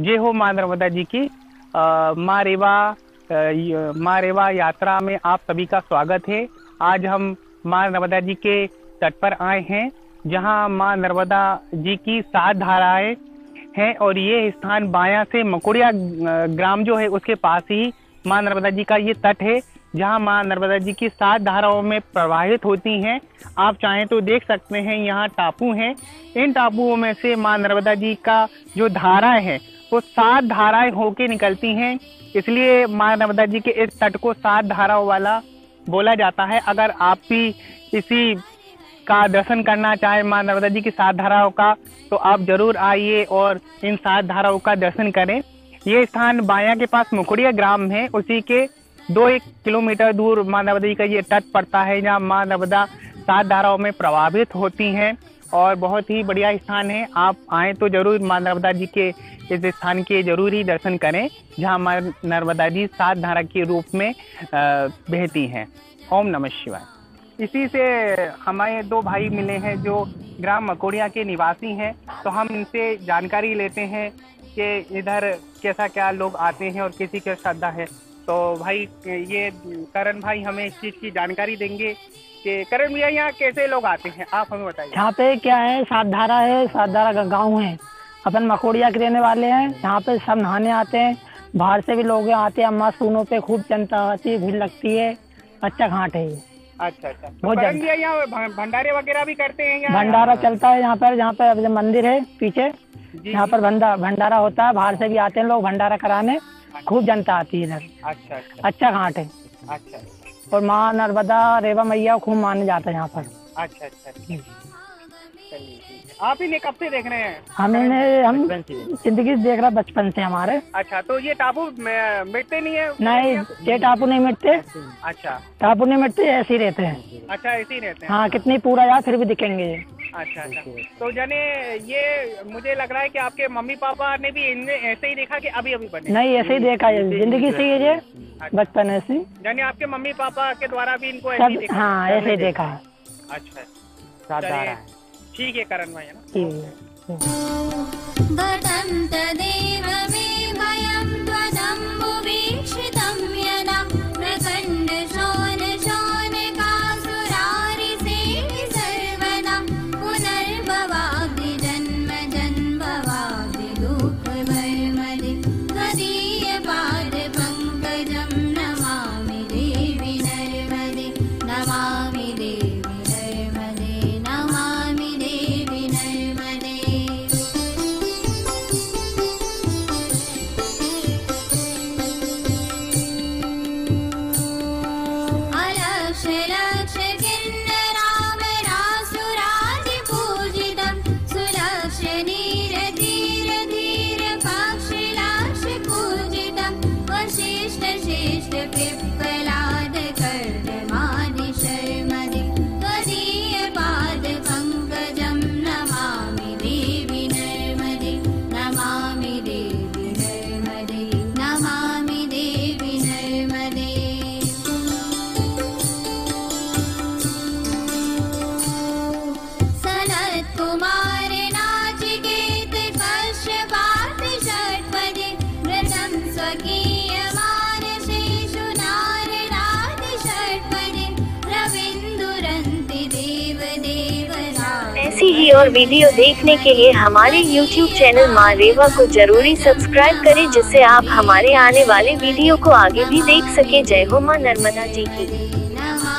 जय हो माँ नर्मदा जी की। माँ रेवा यात्रा में आप सभी का स्वागत है। आज हम माँ नर्मदा जी के तट पर आए हैं, जहाँ माँ नर्मदा जी की सात धाराएं हैं और ये स्थान बायां से मकोड़िया ग्राम जो है उसके पास ही माँ नर्मदा जी का ये तट है, जहाँ माँ नर्मदा जी की सात धाराओं में प्रवाहित होती हैं। आप चाहें तो देख सकते हैं, यहाँ टापू हैं। इन टापुओं में से माँ नर्मदा जी का जो धारा है वो सात धाराएं होके निकलती हैं, इसलिए माँ नर्मदा जी के इस तट को सात धाराओं वाला बोला जाता है। अगर आप भी इसी का दर्शन करना चाहें, माँ नर्मदा जी की सात धाराओं का, तो आप ज़रूर आइए और इन सात धाराओं का दर्शन करें। ये स्थान बायां के पास मुकुड़िया ग्राम है, उसी के 2-1 किलोमीटर दूर माँ नर्मदा जी का ये तट पड़ता है, जहाँ माँ नर्मदा सात धाराओं में प्रभावित होती हैं और बहुत ही बढ़िया स्थान है। आप आएँ तो ज़रूर माँ नर्मदा जी के इस स्थान के ज़रूर ही दर्शन करें, जहाँ माँ नर्मदा जी सात धारा के रूप में बहती हैं। ओम नमः शिवाय। इसी से हमारे दो भाई मिले हैं जो ग्राम मकोड़िया के निवासी हैं, तो हम इनसे जानकारी लेते हैं कि इधर कैसा क्या लोग आते हैं और किसी क्या श्रद्धा है। तो भाई ये करण भाई हमें इस चीज़ की जानकारी देंगे कि करण भैया यहाँ कैसे लोग आते हैं, आप हमें बताइए। यहाँ पे क्या है, सात धारा है, सात धारा का गाँव है। अपन मकोड़िया के रहने वाले हैं। यहाँ पे सब नहाने आते हैं, बाहर से भी लोग आते हैं। अम्मा सूनों पे खूब जनता आती है, भीड़ लगती है। अच्छा घाट है ये। अच्छा। बहुत जनता। यहाँ भंडारे वगैरह भी करते हैं? भंडारा चलता है यहाँ पर, जहाँ पे मंदिर है पीछे, यहाँ पर भंडारा होता है। बाहर से भी आते हैं लोग भंडारा कराने, खूब जनता आती है इधर। अच्छा घाट है। अच्छा। और माँ नर्मदा रेवा मैया खूब माने जाता है यहाँ पर। अच्छा। आप इन्हें कब से देख रहे हैं? हम जिंदगी से देख रहे, बचपन से हमारे। अच्छा, तो ये टापू मिटते नहीं है? नहीं, ये टापू नहीं मिटते। अच्छा, टापू नहीं मिटते, ऐसे ही रहते हैं। अच्छा, ऐसे ही रहते हैं। हाँ, कितनी पूरा यार फिर भी दिखेंगे ये। अच्छा। तो जाने ये मुझे लग रहा है कि आपके मम्मी पापा ने भी इनमें ऐसे ही देखा कि अभी बने? नहीं, ऐसे ही देखा है जिंदगी से ये, बचपन ऐसे। यानी आपके मम्मी पापा के द्वारा भी इनको ऐसे ही देखा? हाँ, ऐसे ही देखा है। अच्छा, ठीक है करण भाई, है ना। ऐसी ही और वीडियो देखने के लिए हमारे YouTube चैनल माँ रेवा को जरूरी सब्सक्राइब करें, जिससे आप हमारे आने वाले वीडियो को आगे भी देख सके। जय हो माँ नर्मदा जी की।